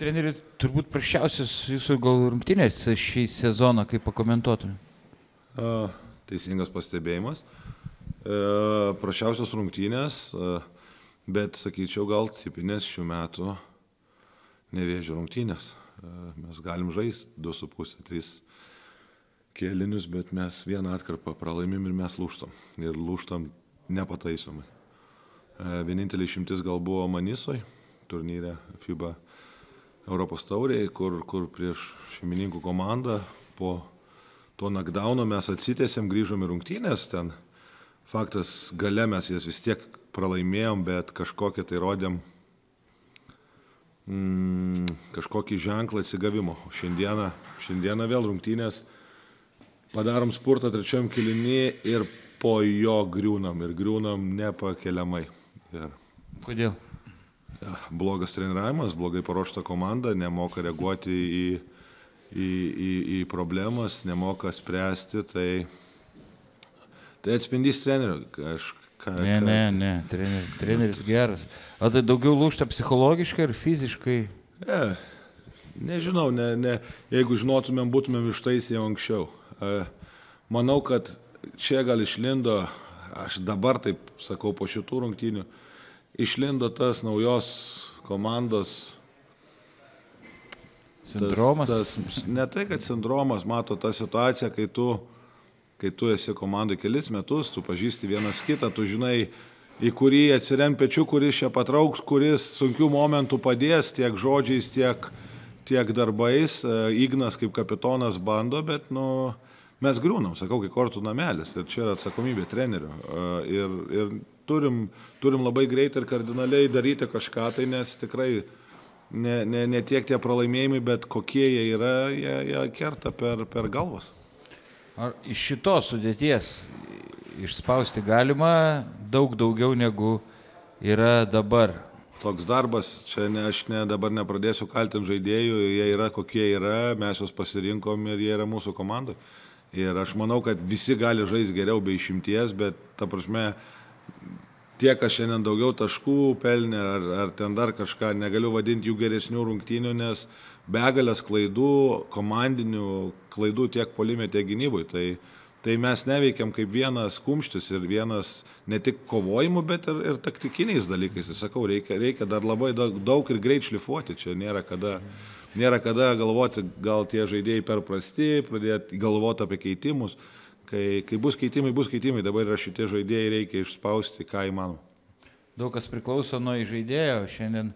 treneri, turbūt prašiausias jūsų gal rungtynės šį sezoną, kaip pakomentuotumė? Teisingas pastebėjimas. Prašiausios rungtynės, bet, sakyčiau, gal tipinės šių metų Nevėžio rungtynės. Mes galim žaisti 2,5-3 kėlinius, bet mes vieną atkarpą pralaimim ir mes lūštam. Ir lūštam nepataisomai. Vienintelė išimtis gal buvo Manisoj, turnyre FIBA Europos taurėje, kur prieš šeimininkų komandą po to knockdowno mes atsitėsėm, grįžom į rungtynės ten. Faktas, gale mes jas vis tiek pralaimėjom, bet kažkokią tai rodėm kažkokį ženklą atsigavimo. Šiandieną vėl rungtynės, padarom spurtą trečiam kilinį ir po jo griūnam. Ir griūnam nepakeliamai. Ir kodėl? Ja, blogas treniravimas, blogai paruošta komanda, nemoka reaguoti į problemas, nemoka spręsti, tai atspindys trenerių. Ne, treneris geras. O tai daugiau lūžta psichologiškai ar fiziškai? Nežinau, jeigu žinotumėm, būtumėm ištaisę jau anksčiau. Manau, kad čia gal išlindo, aš dabar taip sakau po šitų rungtynių, išlindo tas naujos komandos sindromas. Ne tai, kad sindromas, mato tą situaciją, kai tu esi komandai kelis metus, tu pažįsti vienas kitą, tu žinai, į kurį atsirem pečiu, kuris čia patrauks, kuris sunkių momentų padės tiek žodžiais, tiek darbais. Ignas kaip kapitonas bando, bet mes griūnam, sakau, kai kortų namelis. Ir čia yra atsakomybė trenerių. Ir turim labai greitai ir kardinaliai daryti kažką, tai nes tikrai ne tiek tie pralaimėjimai, bet kokie jie yra, jie kerta per galvas. Ar iš šitos sudėties išspausti galima daug daugiau negu yra dabar? Toks darbas, čia dabar nepradėsiu kaltinti žaidėjų, jie yra kokie yra, mes juos pasirinkom ir jie yra mūsų komandai. Ir aš manau, kad visi gali žaisti geriau be išimties, bet ta prasme, tie, kas šiandien daugiau taškų pelnė ar ten dar kažką, negaliu vadinti jų geresnių rungtynių, nes begalės klaidų, komandinių klaidų tiek puolime, tiek gynybui. Tai mes neveikiam kaip vienas kumštis ir vienas ne tik kovojimu, bet ir taktikiniais dalykais. Ir sakau, reikia dar labai daug ir greit šlifuoti. Čia nėra kada galvoti, gal tie žaidėjai per prasti, pradėti galvoti apie keitimus. Kai bus keitimai, dabar yra šitie žaidėjai, reikia išspausti, ką įmanoma. Daug kas priklauso nuo žaidėjo. Šiandien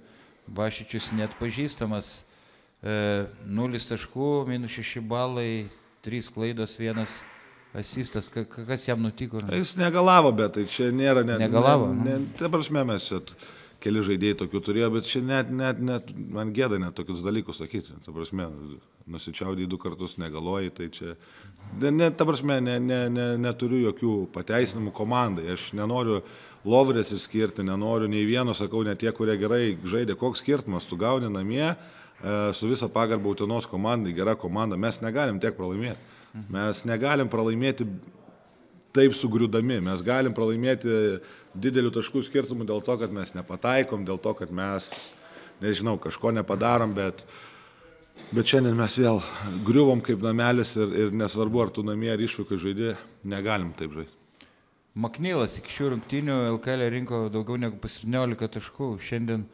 Bašičius neatpažįstamas. 0 taškų, -6 balai, 3 klaidos, 1 asistas. Kas jam nutiko? Jis negalavo, bet tai čia nėra net... Negalavo? Tai prasme, mes čia keli žaidėjai tokių turėjo, bet čia net man gėda net tokius dalykus sakyti. Ta prasme, nusičiaudėjai 2 kartus, negalojai, tai čia... Ta prasme, neturiu jokių pateisinimų komandai. Aš nenoriu lovrės išskirti, nenoriu nei vieno, sakau, ne tie, kurie gerai žaidė. Koks skirtumas, tu gauni namie... Su visą pagarbą Utenos komandai, gera komanda, mes negalim tiek pralaimėti. Mes negalim pralaimėti taip sugriūdami, mes galim pralaimėti didelių taškų skirtumų dėl to, kad mes nepataikom, dėl to, kad mes, nežinau, kažko nepadarom, bet šiandien mes vėl griuvom kaip namelis ir nesvarbu, ar tu namie ar išvykai žaidė, negalim taip žaisti. Maknylas iki šių rungtynių LKL rinko daugiau negu 17 taškų, šiandien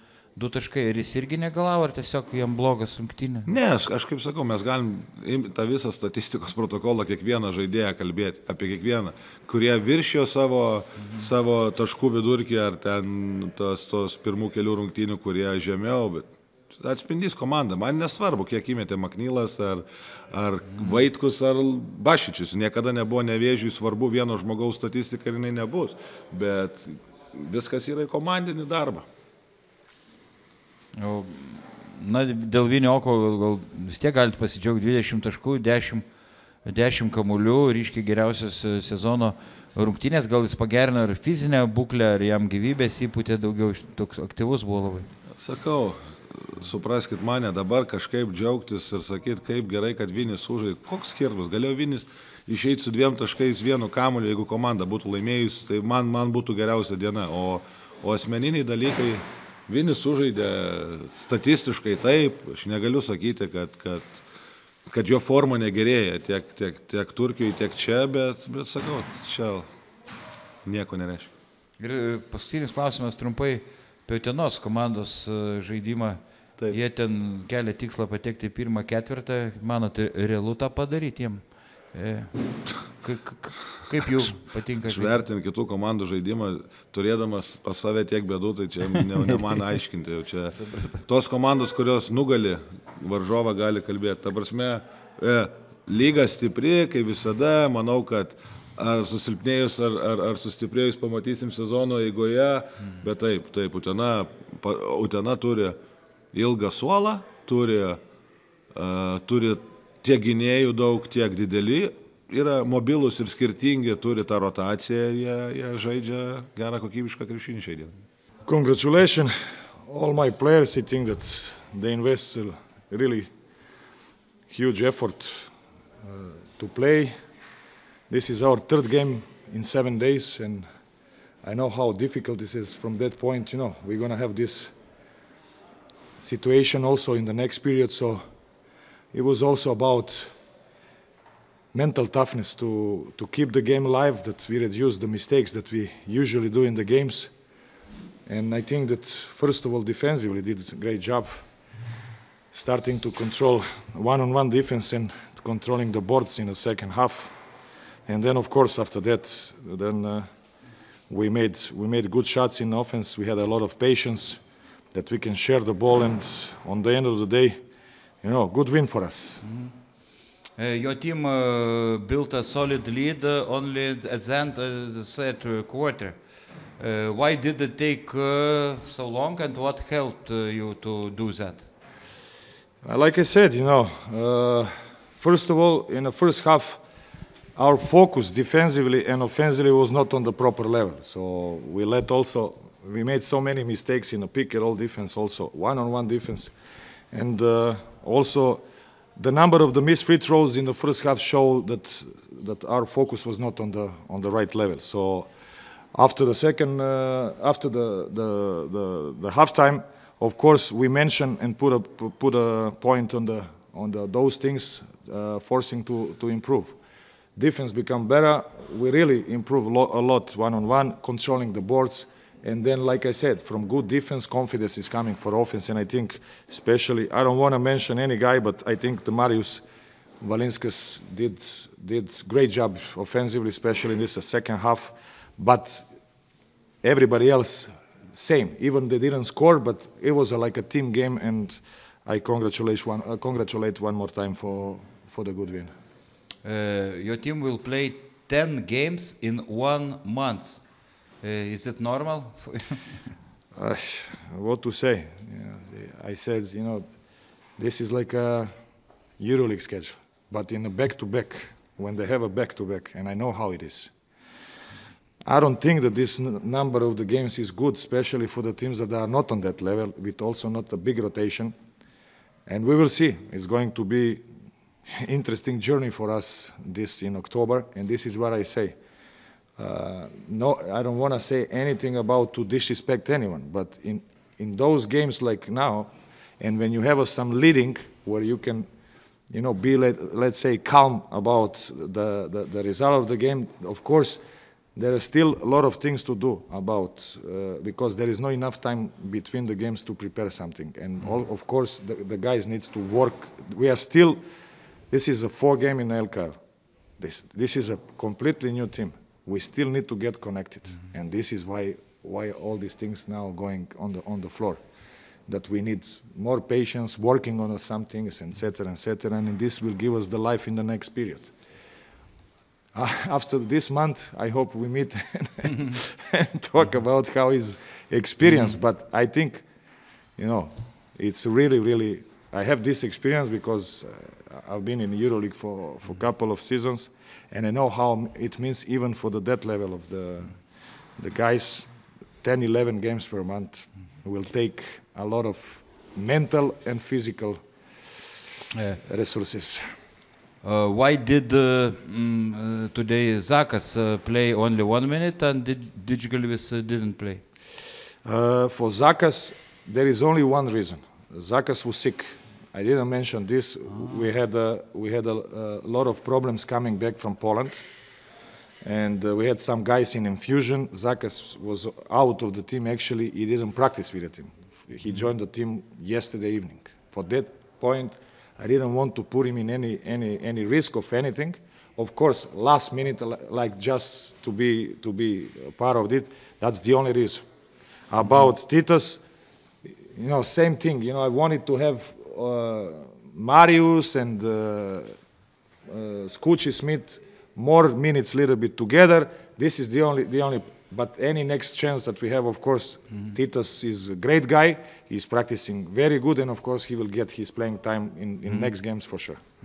2 taškai, ir jis irgi negalavo, ar tiesiog jam blogas rungtynė? Ne, aš kaip sakau, mes galim tą visą statistikos protokolą kiekvieną žaidėją kalbėti, apie kiekvieną, kurie viršijo savo taškų vidurkį ar ten tos pirmų kelių rungtynių, kurie žemiau, bet atspindys komanda. Man nesvarbu, kiek įmetė Maknylas ar Vaitkus ar Bašičius. Niekada nebuvo Nevėžiui svarbu vieno žmogaus statistika ir jinai nebus, bet viskas yra į komandinį darbą. Na, dėl Vinio oko gal vis tiek galite pasidžiaugti 20 taškų, 10 kamuolių, ryškiai geriausios sezono rungtynės. Gal jis pagerino ir fizinę būklę, ar jam gyvybės įpūtė daugiau, toks aktyvus buvo labai? Sakau, supraskit mane, dabar kažkaip džiaugtis ir sakyt, kaip gerai, kad Vinis sužaidė. Koks skirtumas? Galėjo Vinis išeiti su 2 taškais, 1 kamuoliu, jeigu komanda būtų laimėjus, tai man būtų geriausia diena. O asmeniniai dalykai... Vinis sužaidė statistiškai taip, aš negaliu sakyti, kad jo forma negerėja tiek Turkijoje, tiek čia, bet sakau, čia nieko nereiškia. Ir paskutinis klausimas trumpai apie Utenos komandos žaidimą. Taip. Jie ten kelia tikslą patekti pirmą ketvirtą, manote, realu tą padaryti jiem? Kaip jų patinka žaidimą? Vertinti kitų komandų žaidimą, turėdamas pas save tiek bėdų, tai čia ne man aiškinti. Jau čia tos komandos, kurios nugali varžovą, gali kalbėti. Ta prasme, lyga stipri, kaip visada, manau, kad ar susilpnėjus, ar sustiprėjus pamatysim sezono eigoje, bet taip, Utena turi ilgą suolą, turi tiek gynėjų daug, tiek dideli, yra mobilus ir skirtingi, turi tą rotaciją ir jie žaidžia gerą kokybišką krepšinį šiai dienai. Congratulations, all my players, I think that they invest really huge effort to play. This is our third game in 7 days, and I know how difficult this is. From that point, we're going to have this situation also in the next period. So it was also about mental toughness to keep the game alive, that we reduce the mistakes that we usually do in the games. And I think that, first of all, defensively did a great job, starting to control one-on-one defense and controlling the boards in the second half. And then, of course, after that, then we made good shots in offense. We had a lot of patience that we can share the ball, and on the end of the day, good win for us. Your team built a solid lead only at the end of the third quarter. Why did it take so long, and what helped you to do that? Like I said, first of all, in the first half, our focus defensively and offensively was not on the proper level. So we made so many mistakes in the pick-and-roll defense, also one-on-one defense. And also the number of the missed free throws in the first half showed that our focus was not on the right level. So after the second, after the halftime, of course, we mentioned and put a point on those things, forcing to improve. Defense become better. We really improve a lot one-on-one, controlling the boards. And then, like I said, from good defense, confidence is coming for offense. And I think especially, I don't want to mention any guy, but I think the Marius Valenskas did great job offensively, especially in this second half. But everybody else, same. Even they didn't score, but it was like a team game. And I congratulate one more time for the good win. Your team will play 10 games in 1 month. Is it normal? What to say? I said, this is like a EuroLeague schedule, but in a back-to-back, when they have a back-to-back, and I know how it is. I don't think that this number of the games is good, especially for the teams that are not on that level, with also not a big rotation. And we will see. It's going to be interesting journey for us this in October, and this is what I say. No, I don't want to say anything about to disrespect anyone, but in those games like now, and when you have some leading where you can, be let's say calm about the result of the game. Of course, there are still a lot of things to do about because there is not enough time between the games to prepare something, and of course the guys needs to work. We are still. This is a 4-game in LKL. This is a completely new team. We still need to get connected, and this is why all these things now going on the floor. That we need more patience, working on some things, etc. And this will give us the life in the next period. After this month, I hope we meet and talk about how his experience. But I think, it's really, really. I have this experience because I've been in EuroLeague for a couple of seasons, and I know how it means even for the depth level of the guys. 10, 11 games per month will take a lot of mental and physical resources. Why did today Zakas play only 1 minute and Digalvis didn't play? For Zakas, There is only one reason. Zakas was sick. I didn't mention this. We had a lot of problems coming back from Poland, and we had some guys in infusion. Zakas was out of the team. Actually, he didn't practice with the team. He joined the team yesterday evening. For that point, I didn't want to put him in any risk of anything. Of course, last minute, like just to be part of it. That's the only reason. About Titus, you know, same thing. You know, I wanted to have Marius and Scoochy Smith more minutes, little bit together. This is the only. But any next chance that we have, of course, Titus is a great guy. He's practicing very good, and of course, he will get his playing time in next games for sure.